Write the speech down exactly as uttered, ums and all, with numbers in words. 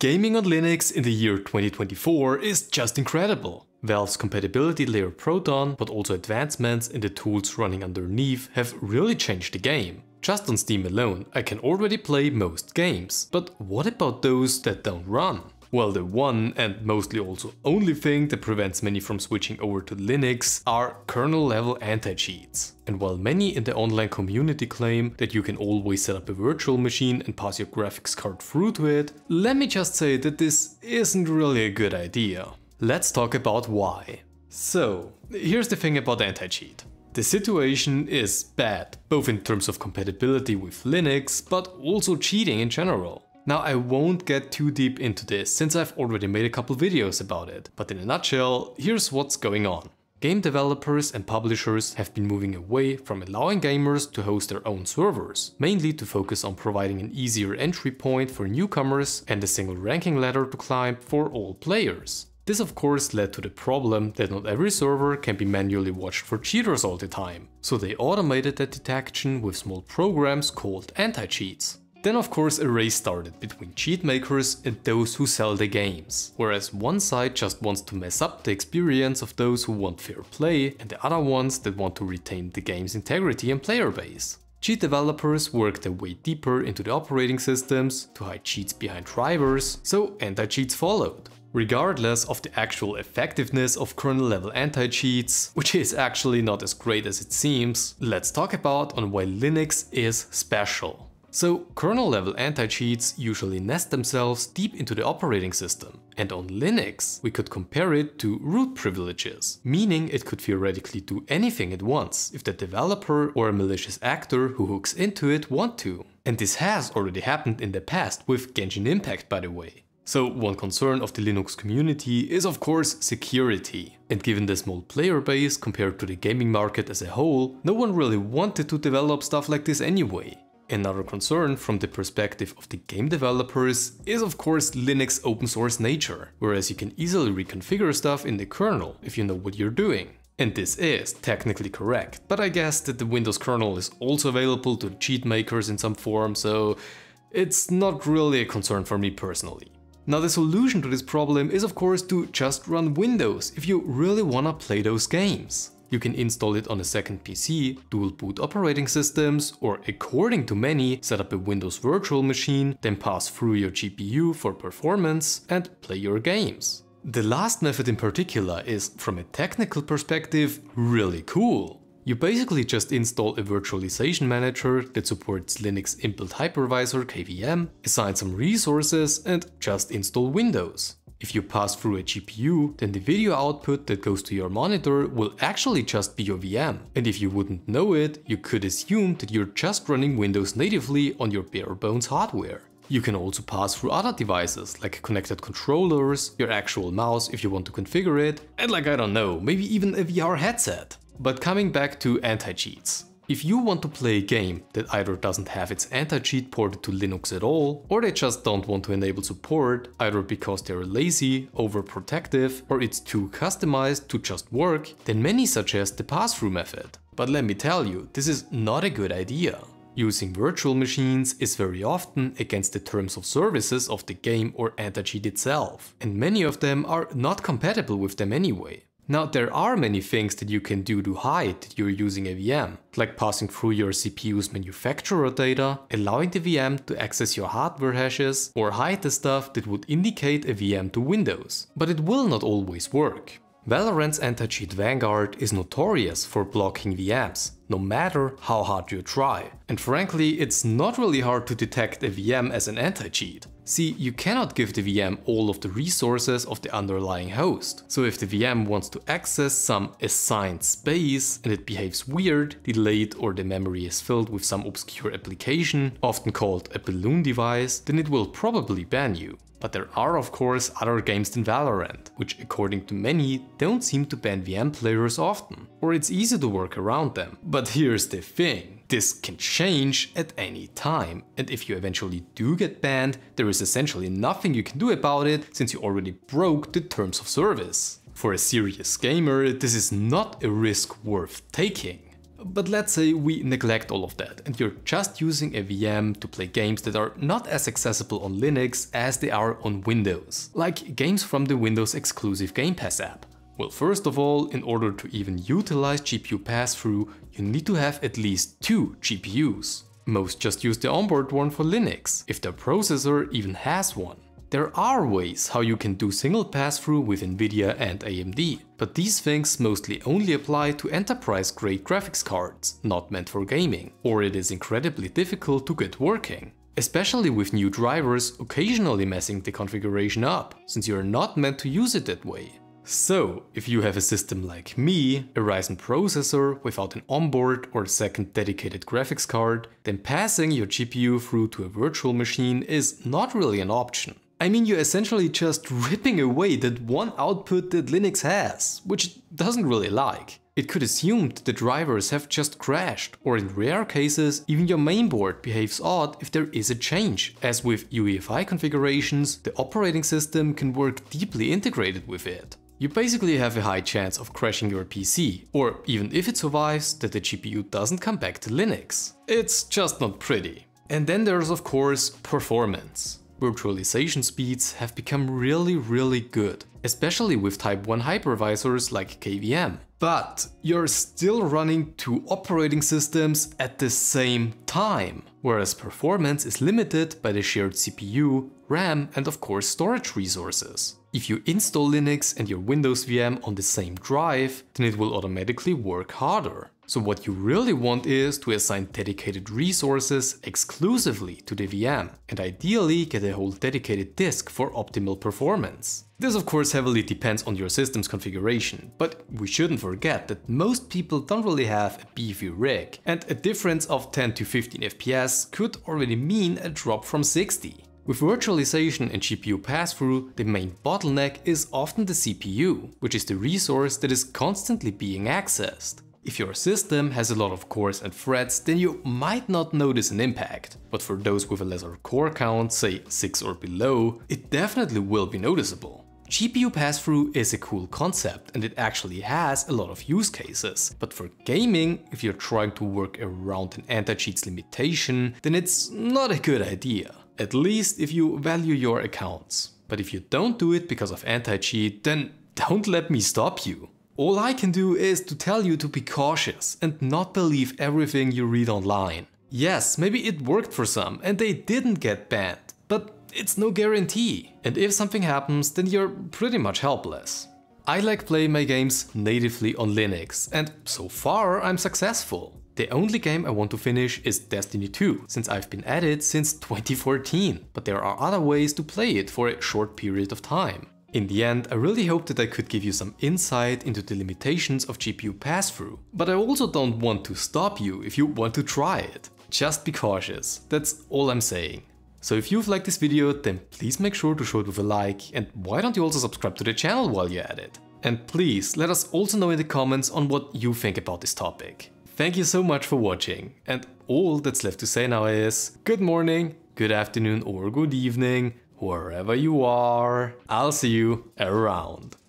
Gaming on Linux in the year twenty twenty-four is just incredible. Valve's compatibility layer Proton, but also advancements in the tools running underneath, have really changed the game. Just on Steam alone, I can already play most games. But what about those that don't run? Well, the one and mostly also only thing that prevents many from switching over to Linux are kernel-level anti-cheats. And while many in the online community claim that you can always set up a virtual machine and pass your graphics card through to it, let me just say that this isn't really a good idea. Let's talk about why. So, here's the thing about anti-cheat. The situation is bad, both in terms of compatibility with Linux, but also cheating in general. Now, I won't get too deep into this, since I've already made a couple videos about it, but in a nutshell, here's what's going on. Game developers and publishers have been moving away from allowing gamers to host their own servers, mainly to focus on providing an easier entry point for newcomers and a single ranking ladder to climb for all players. This of course led to the problem that not every server can be manually watched for cheaters all the time, so they automated that detection with small programs called anti-cheats. Then of course a race started between cheat makers and those who sell the games. Whereas one side just wants to mess up the experience of those who want fair play and the other ones that want to retain the game's integrity and player base. Cheat developers work their way deeper into the operating systems to hide cheats behind drivers, so anti-cheats followed. Regardless of the actual effectiveness of kernel-level anti-cheats, which is actually not as great as it seems, let's talk about on why Linux is special. So, kernel-level anti-cheats usually nest themselves deep into the operating system. And on Linux, we could compare it to root privileges, meaning it could theoretically do anything at once if the developer or a malicious actor who hooks into it want to. And this has already happened in the past with Genshin Impact, by the way. So one concern of the Linux community is of course security. And given the small player base compared to the gaming market as a whole, no one really wanted to develop stuff like this anyway. Another concern from the perspective of the game developers is of course Linux open source nature, whereas you can easily reconfigure stuff in the kernel if you know what you're doing. And this is technically correct, but I guess that the Windows kernel is also available to cheat makers in some form, so it's not really a concern for me personally. Now, the solution to this problem is of course to just run Windows if you really wanna play those games. You can install it on a second P C, dual boot operating systems, or according to many, set up a Windows virtual machine, then pass through your G P U for performance and play your games. The last method in particular is, from a technical perspective, really cool. You basically just install a virtualization manager that supports Linux inbuilt hypervisor K V M, assign some resources and just install Windows. If you pass through a G P U, then the video output that goes to your monitor will actually just be your V M. And if you wouldn't know it, you could assume that you're just running Windows natively on your bare bones hardware. You can also pass through other devices, like connected controllers, your actual mouse if you want to configure it, and like I don't know, maybe even a V R headset. But coming back to anti-cheats. If you want to play a game that either doesn't have its anti-cheat ported to Linux at all, or they just don't want to enable support, either because they're lazy, overprotective, or it's too customized to just work, then many suggest the pass-through method. But let me tell you, this is not a good idea. Using virtual machines is very often against the terms of services of the game or anti-cheat itself, and many of them are not compatible with them anyway. Now, there are many things that you can do to hide that you're using a V M, like passing through your C P U's manufacturer data, allowing the V M to access your hardware hashes, or hide the stuff that would indicate a V M to Windows. But it will not always work. Valorant's anti-cheat Vanguard is notorious for blocking V Ms, no matter how hard you try. And frankly, it's not really hard to detect a V M as an anti-cheat. See, you cannot give the V M all of the resources of the underlying host. So if the V M wants to access some assigned space and it behaves weird, delayed, or the memory is filled with some obscure application, often called a balloon device, then it will probably ban you. But there are of course other games than Valorant, which according to many don't seem to ban V M players often, or it's easy to work around them. But here's the thing. This can change at any time, and if you eventually do get banned, there is essentially nothing you can do about it since you already broke the terms of service. For a serious gamer, this is not a risk worth taking. But let's say we neglect all of that and you're just using a V M to play games that are not as accessible on Linux as they are on Windows, like games from the Windows exclusive Game Pass app. Well, first of all, in order to even utilize G P U pass-through, you need to have at least two G P Us. Most just use the onboard one for Linux, if their processor even has one. There are ways how you can do single pass-through with Nvidia and A M D, but these things mostly only apply to enterprise-grade graphics cards, not meant for gaming, or it is incredibly difficult to get working. Especially with new drivers occasionally messing the configuration up, since you are not meant to use it that way. So, if you have a system like me, a Ryzen processor without an onboard or second dedicated graphics card, then passing your G P U through to a virtual machine is not really an option. I mean, you're essentially just ripping away that one output that Linux has, which it doesn't really like. It could assume that the drivers have just crashed, or in rare cases, even your mainboard behaves odd if there is a change, as with U E F I configurations, the operating system can work deeply integrated with it. You basically have a high chance of crashing your P C, or even if it survives, that the G P U doesn't come back to Linux. It's just not pretty. And then there's of course performance. Virtualization speeds have become really, really good, especially with type one hypervisors like K V M. But you're still running two operating systems at the same time, whereas performance is limited by the shared C P U, RAM and of course storage resources. If you install Linux and your Windows V M on the same drive, then it will automatically work harder. So what you really want is to assign dedicated resources exclusively to the V M and ideally get a whole dedicated disk for optimal performance. This of course heavily depends on your system's configuration, but we shouldn't forget that most people don't really have a beefy rig, and a difference of ten to fifteen F P S could already mean a drop from sixty. With virtualization and G P U pass-through, the main bottleneck is often the C P U, which is the resource that is constantly being accessed. If your system has a lot of cores and threads, then you might not notice an impact. But for those with a lesser core count, say six or below, it definitely will be noticeable. G P U pass-through is a cool concept and it actually has a lot of use cases, but for gaming, if you're trying to work around an anti-cheats limitation, then it's not a good idea. At least if you value your accounts. But if you don't do it because of anti-cheat, then don't let me stop you. All I can do is to tell you to be cautious and not believe everything you read online. Yes, maybe it worked for some and they didn't get banned, but it's no guarantee. And if something happens, then you're pretty much helpless. I like playing my games natively on Linux and so far I'm successful. The only game I want to finish is Destiny two, since I've been at it since twenty fourteen, but there are other ways to play it for a short period of time. In the end, I really hope that I could give you some insight into the limitations of G P U pass-through, but I also don't want to stop you if you want to try it. Just be cautious, that's all I'm saying. So if you've liked this video, then please make sure to show it with a like, and why don't you also subscribe to the channel while you're at it? And please let us also know in the comments on what you think about this topic. Thank you so much for watching, and all that's left to say now is good morning, good afternoon or good evening, wherever you are, I'll see you around.